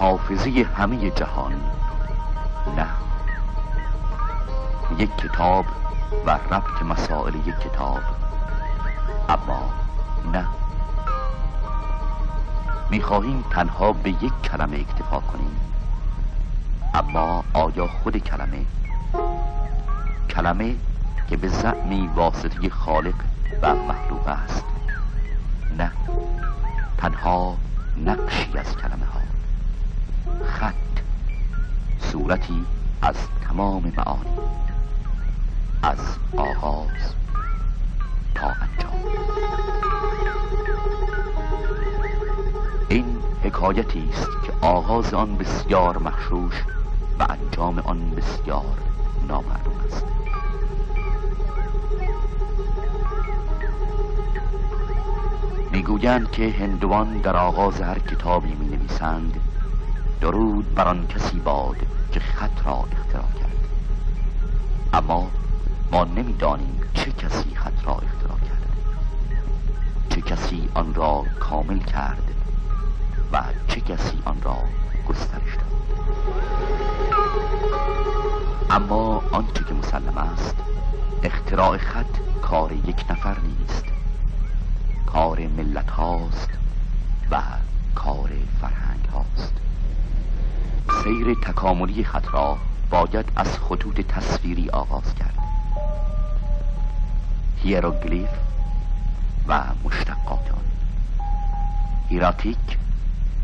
حافظه همه جهان، نه یک کتاب و ربط مسائل یک کتاب، اما نه، می‌خواهیم تنها به یک کلمه اکتفا کنیم. اما آیا خود کلمه که به زعمی واسطه خالق و مخلوق است، نه، تنها نقشی از کلمه ها، خط، صورتی از تمام معانی، از آغاز تا انجام. این حکایتی است که آغاز آن بسیار مغشوش و انجام آن بسیار نامعلوم است. میگویند که هندوان در آغاز هر کتابی می نویسند: درود بر آن کسی باد که خط را اختراع کرد. اما ما نمیدانیم چه کسی خط را اختراع کرد، چه کسی آن را کامل کرد و چه کسی آن را گسترش داد. اما آنچه که مسلم است، اختراع خط کار یک نفر نیست، کار ملت هاست و کار فرهنگ هاست. سیر تکاملی خط را باید از خطوط تصویری آغاز کرد، هیروگلیف و مشتقات آن، هیراتیک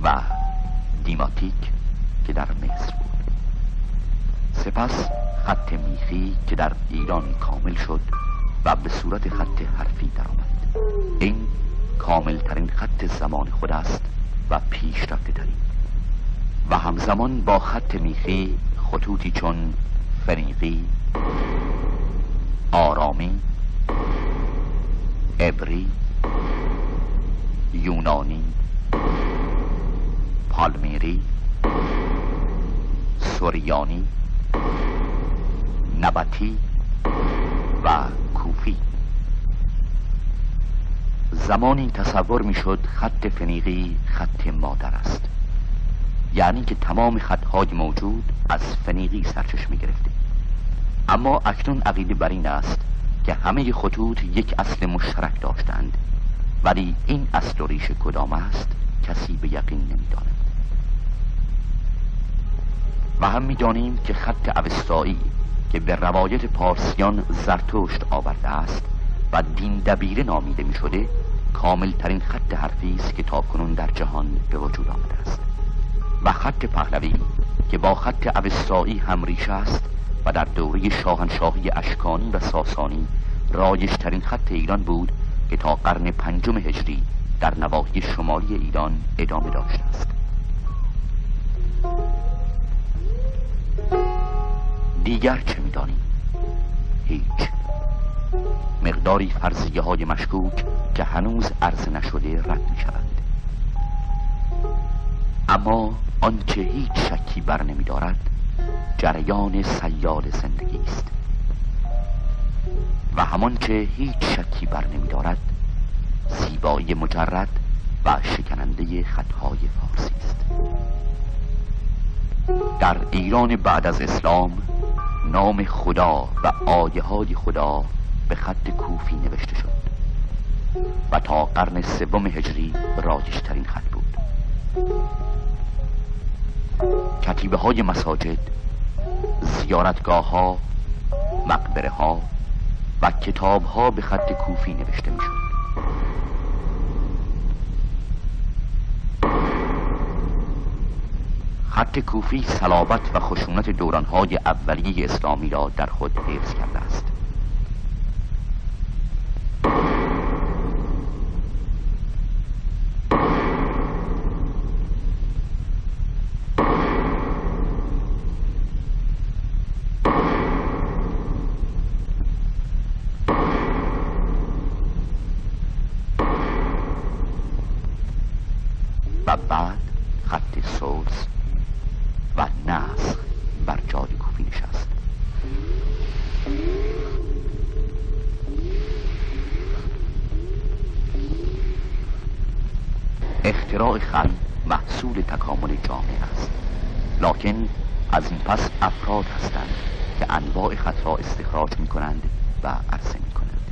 و دیماتیک که در مصر بود، سپس خط میخی که در ایران کامل شد و به صورت خط حرفی درآمد. این کامل ترین خط زمان خود است و پیشرفته ترین، و همزمان با خط میخی خطوطی چون فریقی، آرامی، عبری، یونانی، پالمیری، سوریانی، نباتی و کوفی. زمانی تصور میشد خط فنیقی خط مادر است، یعنی که تمام خطهای موجود از فنیقی سرچشمه گرفته. اما اکنون عقیده بر این است که همه خطوط یک اصل مشترک داشتند، ولی این اصل و ریشه کدام است کسی به یقین نمیداند. و هم میدانیم که خط اوستایی که به روایت پارسیان زرتشت آورده است و دین دبیره نامیده می شده، کامل ترین خط حرفی است که تاکنون در جهان به وجود آمده است. و خط پهلوی که با خط اوستایی هم ریشه است و در دوره شاهنشاهی اشکانی و ساسانی رایج ترین خط ایران بود که تا قرن پنجم هجری در نواحی شمالی ایران ادامه داشته است. دیگر چه می‌دانیم؟ هیچ. مقداری فرضیه‌های مشکوک که هنوز عرض نشده رد می‌شوند. اما آنچه هیچ شکی بر نمی‌دارد جریان سیال زندگی است، و همان که هیچ شکی بر نمی‌دارد زیبایی مجرد و شکننده خطهای فارسی است. در ایران بعد از اسلام نام خدا و آیه های خدا به خط کوفی نوشته شد و تا قرن سوم هجری رایج ترین خط بود. کتیبه های مساجد، زیارتگاه ها، مقبره ها و کتاب ها به خط کوفی نوشته می شد. خط کوفی صلابت و خشونت دورانهای اولیه اسلامی را در خود حفظ کرده است. و بعد خط سورس و نسخ بر جای کوفی نشست. اختراع خط محصول تکامل جامعه است، لکن از این پس افراد هستند که انواع خطر را استخراج می کنند و عرضه می کنند.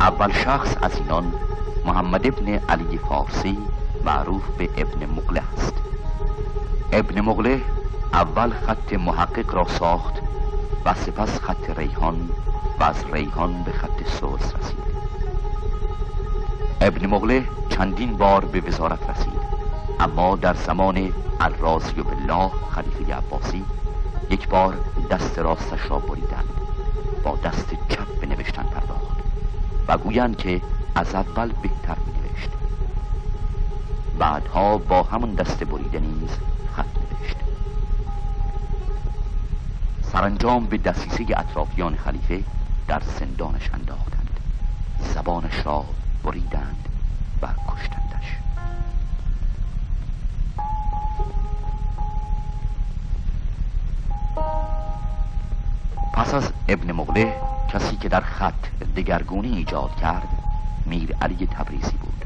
اول شخص از اینان محمد ابن علی فارسی معروف به ابن مقله است. ابن مقله اول خط محقق را ساخت و سپس خط ریحان و از ریحان به خط سوئس رسید. ابن مقله چندین بار به وزارت رسید، اما در زمان الرازی بالله خلیفه عباسی یک بار دست راستش را بریدند، با دست چپ به نوشتن پرداخت و گویند که از اول بهتر می‌نوشت. بعدها با همون دست بریده نیز خط نوشت. سرانجام به دسیسه اطرافیان خلیفه در زندانش انداختند، زبانش را بریدند و کشتندش. پس از ابن مقله کسی که در خط دگرگونی ایجاد کرد میر علی تبریزی بود.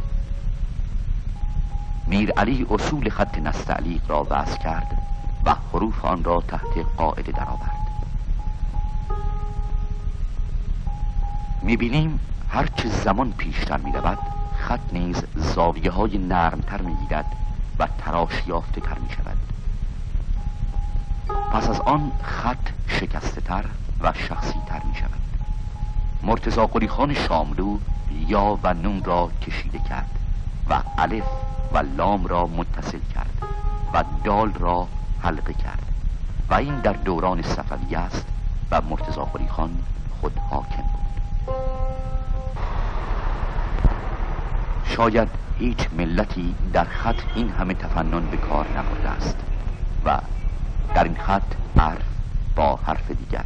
میر علی اصول خط نستعلیق را وضع کرد و حروف آن را تحت قاعده درآورد. میبینیم هرچه زمان پیشتر میرود خط نیز زاویه های نرمتر میگیرد و تراش یافته تر میشود. پس از آن خط شکسته تر و شخصی تر می شود. مرتضی قلی خان شاملو یا و نون را کشیده کرد و الف و لام را متصل کرد و دال را حلقه کرد و این در دوران صفویه است و مرتضی قلی خان خود حاکم بود. شاید هیچ ملتی در خط این همه تفنن به کار نبرده است و در این خط حرف با حرف دیگر.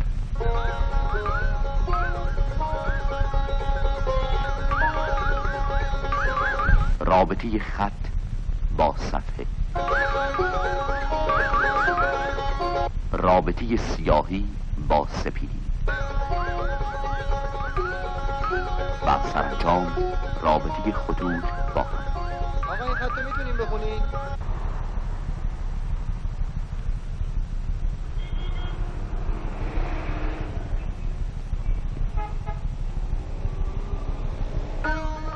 رابطه خط با صفحه، رابطه سیاهی با سپیدی و سرانجام رابطه خطوط با هم. آقا این خط رو میتونیم بخونیم؟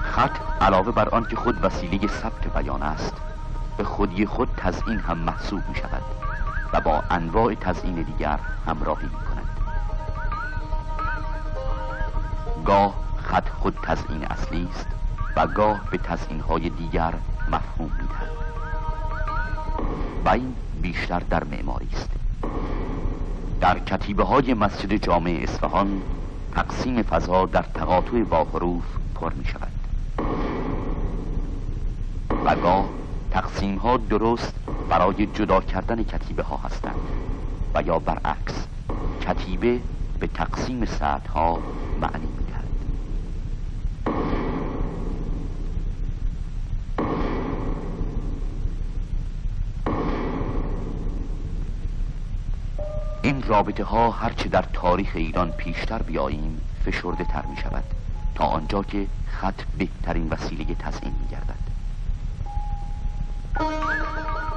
خط علاوه بر آن که خود وسیله ثبت بیان است، به خودی خود تزیین هم محسوب می شود و با انواع تزیین دیگر همراهی می کند. گاه خط خود تزیین اصلی است و گاه به تزیین های دیگر مفهوم می دهد و این بیشتر در معماری است. در کتیبه های مسجد جامع اصفهان تقسیم فضا در تقاطع با حروف پر می شود و گاه تقسیم ها درست برای جدا کردن کتیبه ها هستند و یا برعکس، کتیبه به تقسیم سطح ها معنی می دهد. این رابطه ها هرچه در تاریخ ایران پیشتر بیاییم فشرده تر می شود تا آنجا که خط بهترین وسیله تزیین می گردد.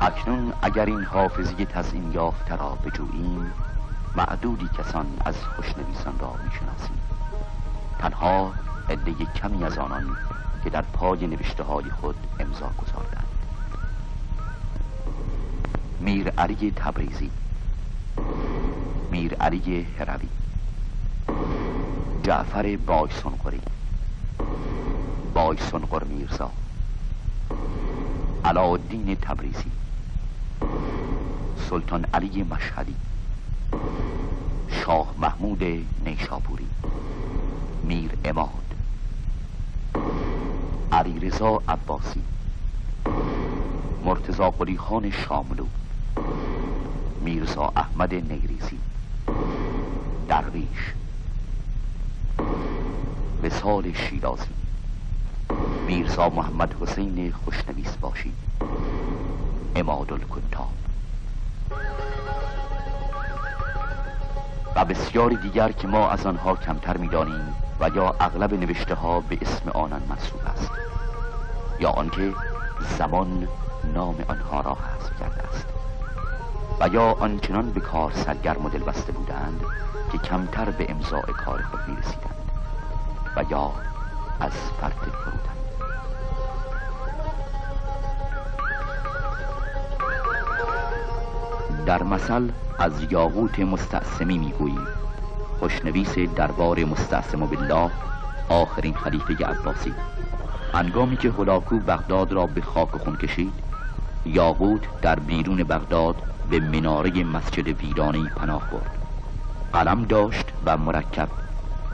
اکنون اگر این حافظی تزیین یافته را بجوییم معدودی کسان از خوشنویسان را می شناسیم، تنها عده کمی از آنان که در پای نوشته های خود امضا گذاردند. میر علی تبریزی، میر علی هروی، جعفر بایسنقری، بایسنقر میرزا، علاءالدین تبریزی، سلطان علی مشهدی، شاه محمود نیشابوری، میر عماد، علیرضا عباسی، مرتضی قلی خان شاملو، میرزا احمد نیریزی، درویش، وصال شیرازی، میرزا محمد حسین خوشنویس باشی، عمادالکتاب و بسیاری دیگر که ما از آنها کمتر می‌دانیم و یا اغلب نوشته ها به اسم آنان منسوب است یا آنکه زمان نام آنها را حذف کرده است و یا آنچنان به کار سرگرم و دلبسته بودند که کمتر به امضاء کار خود می‌رسیدند و یا از فرط فرودند. در مثل از یاقوت مستعصمی میگوییم، خوشنویس دربار مستعصم بالله آخرین خلیفه عباسی، هنگامی که هلاکو بغداد را به خاک و خون کشید، یاقوت در بیرون بغداد به مناره مسجد ویرانی پناه برد. قلم داشت و مرکب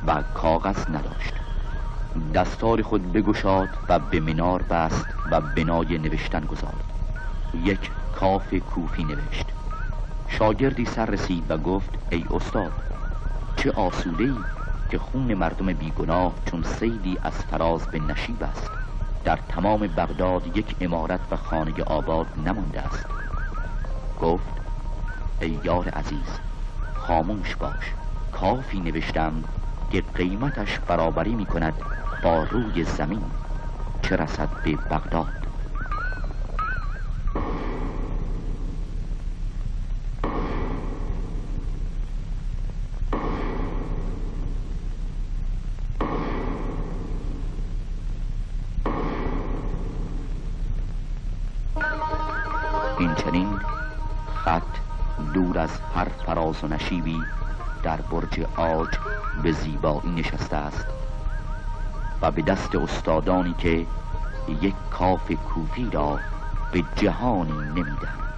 و کاغذ نداشت. دستار خود بگشاد و به منار بست و بنای نوشتن گذارد. یک کاف کوفی نوشت. شاگردی سر رسید و گفت: ای استاد، چه آسوده‌ای که خون مردم بیگناه چون سیلی از فراز به نشیب است. در تمام بغداد یک عمارت و خانه آباد نمانده است. گفت: ای یار عزیز، خاموش باش. کافی نوشتم که قیمتش برابری می کند با روی زمین، چه رسد به بغداد. این چنین خط دور از هر فراز و نشیبی در برج عاج به زیبایی نشسته است و به دست استادانی که یک کاف کوفی را به جهانی نمیدهند.